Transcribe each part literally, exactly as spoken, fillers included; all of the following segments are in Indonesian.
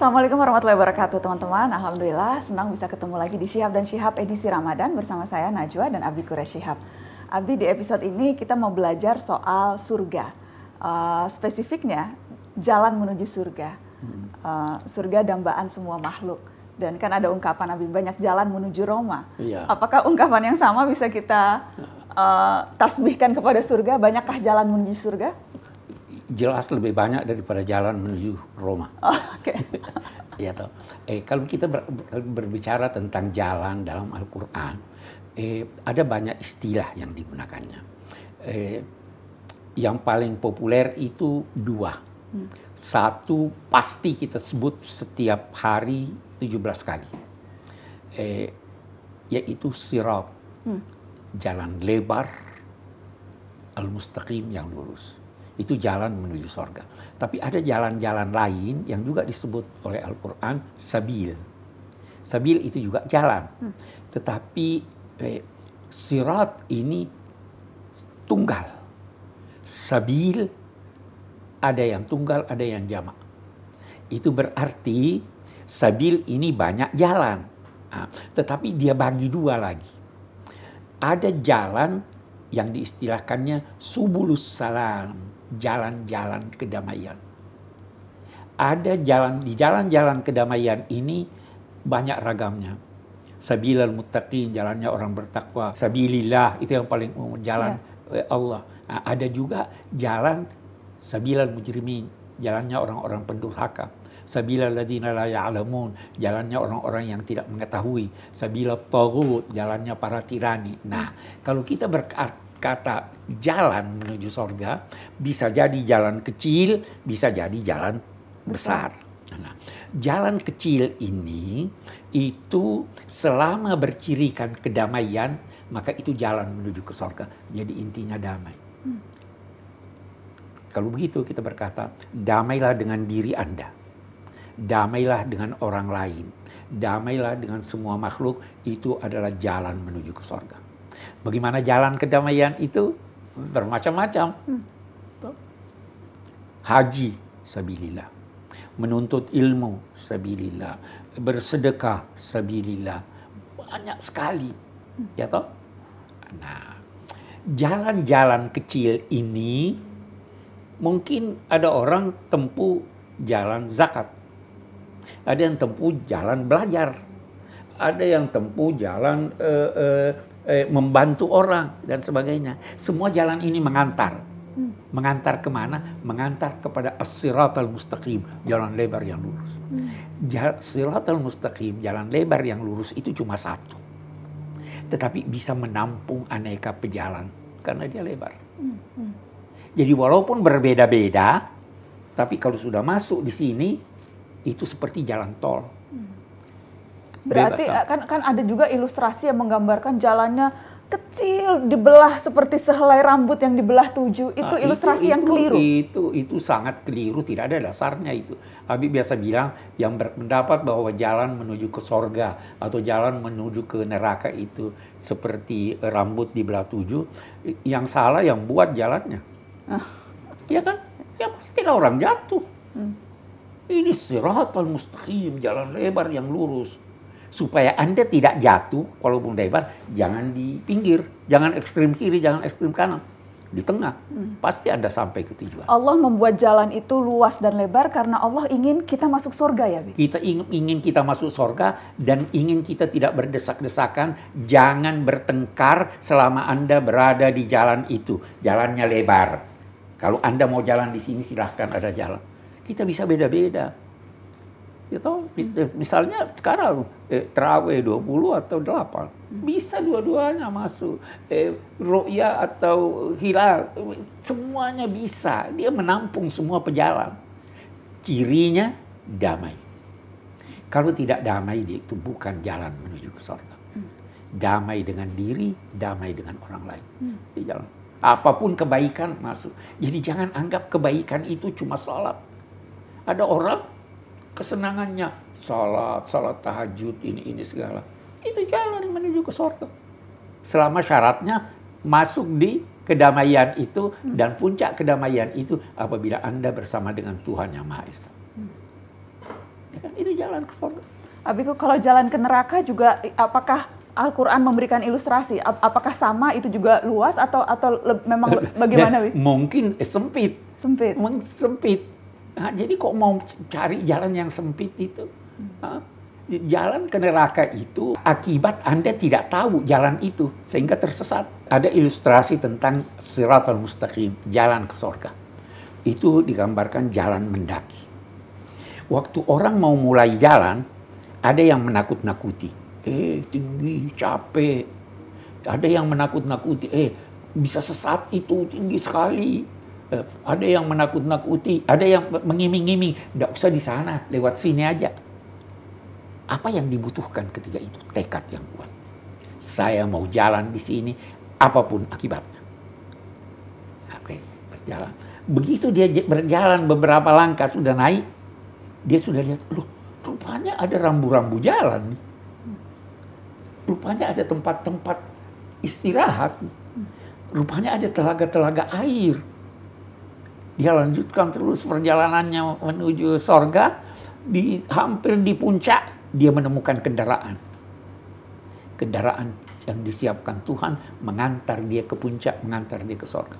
Assalamualaikum warahmatullahi wabarakatuh teman-teman. Alhamdulillah senang bisa ketemu lagi di Shihab dan Shihab edisi Ramadan bersama saya Najwa dan Abi Quraish Shihab. Abi, di episode ini kita mau belajar soal surga, uh, spesifiknya jalan menuju surga, uh, surga dambaan semua makhluk. Dan kan ada ungkapan Abi, banyak jalan menuju Roma. Iya. Apakah ungkapan yang sama bisa kita uh, tasbihkan kepada surga? Banyakkah jalan menuju surga? Jelas lebih banyak daripada jalan menuju Roma. Oh, Oke. Okay. Ya, toh. Eh, kalau kita ber, berbicara tentang jalan dalam Al-Quran, eh, ada banyak istilah yang digunakannya. Eh, yang paling populer itu dua. Hmm. Satu pasti kita sebut setiap hari tujuh belas kali, eh, yaitu sirat, hmm. jalan lebar, al-mustaqim yang lurus. Itu jalan menuju surga. Tapi ada jalan-jalan lain yang juga disebut oleh Al-Quran, sabil. Sabil itu juga jalan. Hmm. Tetapi eh, sirat ini tunggal. Sabil ada yang tunggal, ada yang jamak. Itu berarti sabil ini banyak jalan. Nah, tetapi dia bagi dua lagi. Ada jalan yang diistilahkannya subulus salam, jalan-jalan kedamaian. Ada jalan, di jalan-jalan kedamaian ini banyak ragamnya. Sabilal muttaqin, jalannya orang bertakwa. Sabilillah, itu yang paling umum, jalan ya Allah. Nah, ada juga jalan sabilal mujrimin, jalannya orang-orang pendurhaka. Sabilal ladzina la ya'lamun, jalannya orang-orang yang tidak mengetahui. Sabilat taghut, jalannya para tirani. Nah, kalau kita berkata kata jalan menuju surga, bisa jadi jalan kecil, bisa jadi jalan besar. Nah, jalan kecil ini itu selama bercirikan kedamaian, maka itu jalan menuju ke surga. Jadi intinya damai. Hmm. Kalau begitu kita berkata, damailah dengan diri Anda. Damailah dengan orang lain. Damailah dengan semua makhluk. Itu adalah jalan menuju ke surga. Bagaimana jalan kedamaian itu? Bermacam-macam. Hmm. Haji, sabilillah. Menuntut ilmu, sabilillah. Bersedekah, sabilillah. Banyak sekali. Hmm. Ya toh? Nah, jalan-jalan kecil ini mungkin ada orang tempuh jalan zakat. Ada yang tempuh jalan belajar. Ada yang tempuh jalan uh, uh, Eh, membantu orang dan sebagainya. Semua jalan ini mengantar. Hmm. Mengantar kemana? Mengantar kepada as-siratal mustaqim, jalan lebar yang lurus. Hmm. Sirathal mustaqim, jalan lebar yang lurus itu cuma satu. Tetapi bisa menampung aneka pejalan karena dia lebar. Hmm. Hmm. Jadi walaupun berbeda-beda, tapi kalau sudah masuk di sini itu seperti jalan tol. Hmm. Berarti kan, kan ada juga ilustrasi yang menggambarkan jalannya kecil, dibelah seperti sehelai rambut yang dibelah tujuh. Itu nah, ilustrasi itu, yang itu, keliru. Itu itu sangat keliru, tidak ada dasarnya itu. Habib biasa bilang yang berpendapat bahwa jalan menuju ke sorga atau jalan menuju ke neraka itu seperti rambut dibelah tujuh. Yang salah yang buat jalannya. Iya kan? Ya pastilah orang jatuh. Hmm. Ini sirathal mustaqim, jalan lebar yang lurus. Supaya Anda tidak jatuh, walaupun lebar, jangan di pinggir, jangan ekstrim kiri, jangan ekstrim kanan, di tengah. Hmm. Pasti Anda sampai ke tujuan. Allah membuat jalan itu luas dan lebar karena Allah ingin kita masuk surga ya, Bi? Kita ingin, ingin kita masuk surga dan ingin kita tidak berdesak-desakan, jangan bertengkar selama Anda berada di jalan itu. Jalannya lebar. Kalau Anda mau jalan di sini silahkan, ada jalan. Kita bisa beda-beda. Gitu, misalnya sekarang eh, terawih dua puluh atau delapan, bisa dua-duanya masuk. Eh, Ru'ya atau hilal, semuanya bisa. Dia menampung semua pejalan. Cirinya damai. Kalau tidak damai, dia itu bukan jalan menuju ke surga. Damai dengan diri, damai dengan orang lain. Itu jalan. Apapun kebaikan masuk. Jadi jangan anggap kebaikan itu cuma sholat. Ada orang kesenangannya salat, salat tahajud, ini ini segala. Itu jalan menuju ke surga. Selama syaratnya masuk di kedamaian itu, hmm. dan puncak kedamaian itu apabila Anda bersama dengan Tuhan Yang Maha Esa. Hmm. Ya kan itu jalan ke surga. Abi, kalau jalan ke neraka juga apakah Al-Quran memberikan ilustrasi? Apakah sama itu juga luas atau atau memang bagaimana? Bi? Mungkin eh, sempit. Sempit. Mungkin sempit. Nah, jadi kok mau cari jalan yang sempit itu? Nah, jalan ke neraka itu akibat Anda tidak tahu jalan itu sehingga tersesat. Ada ilustrasi tentang sirathal mustaqim, jalan ke surga. Itu digambarkan jalan mendaki. Waktu orang mau mulai jalan, ada yang menakut-nakuti. Eh, tinggi, capek. Ada yang menakut-nakuti, eh, bisa sesat itu, tinggi sekali. Eh, ada yang menakut-nakuti, ada yang mengiming-iming, nggak usah di sana, lewat sini aja. Apa yang dibutuhkan ketika itu? Tekad yang kuat. Saya mau jalan di sini, apapun akibatnya. Oke, berjalan. Begitu dia berjalan beberapa langkah, sudah naik, dia sudah lihat, loh, rupanya ada rambu-rambu jalan. Rupanya ada tempat-tempat istirahat. Rupanya ada telaga-telaga air. Dia lanjutkan terus perjalanannya menuju sorga. Di, hampir di puncak, dia menemukan kendaraan. Kendaraan yang disiapkan Tuhan mengantar dia ke puncak, mengantar dia ke sorga.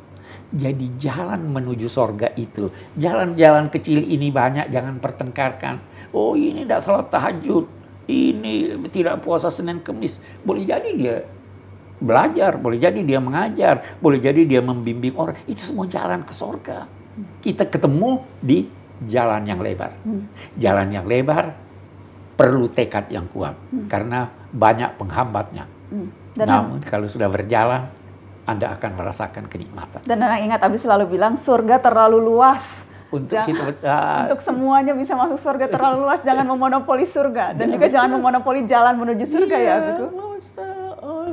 Jadi jalan menuju sorga itu, jalan-jalan kecil ini banyak, jangan pertengkarkan. Oh, ini tidak salat tahajud. Ini tidak puasa Senin Kemis. Boleh jadi dia belajar, boleh jadi dia mengajar, boleh jadi dia membimbing orang. Itu semua jalan ke surga. Kita ketemu di jalan yang lebar. Jalan yang lebar perlu tekad yang kuat karena banyak penghambatnya. Namun kalau sudah berjalan, Anda akan merasakan kenikmatan. Dan Nana ingat Abi selalu bilang surga terlalu luas. Untuk, jangan, kita, uh, untuk semuanya bisa masuk surga terlalu luas, jangan memonopoli surga. Dan juga jangan memonopoli jalan menuju surga, iya, ya. Betul?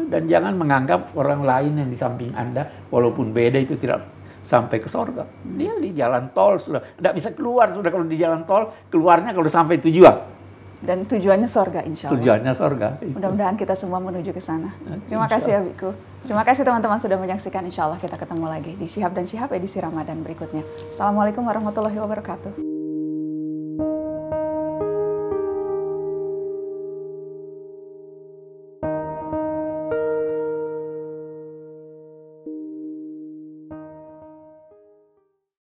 Dan jangan menganggap orang lain yang di samping Anda, walaupun beda itu tidak sampai ke surga. Dia di jalan tol sudah, tidak bisa keluar sudah kalau di jalan tol, keluarnya kalau sampai tujuan. Dan tujuannya surga, insya Allah. Tujuannya surga. Mudah-mudahan kita semua menuju ke sana. Terima kasih, Abiku. Terima kasih teman-teman sudah menyaksikan. Insya Allah kita ketemu lagi di Shihab dan Shihab edisi Ramadan berikutnya. Assalamualaikum warahmatullahi wabarakatuh.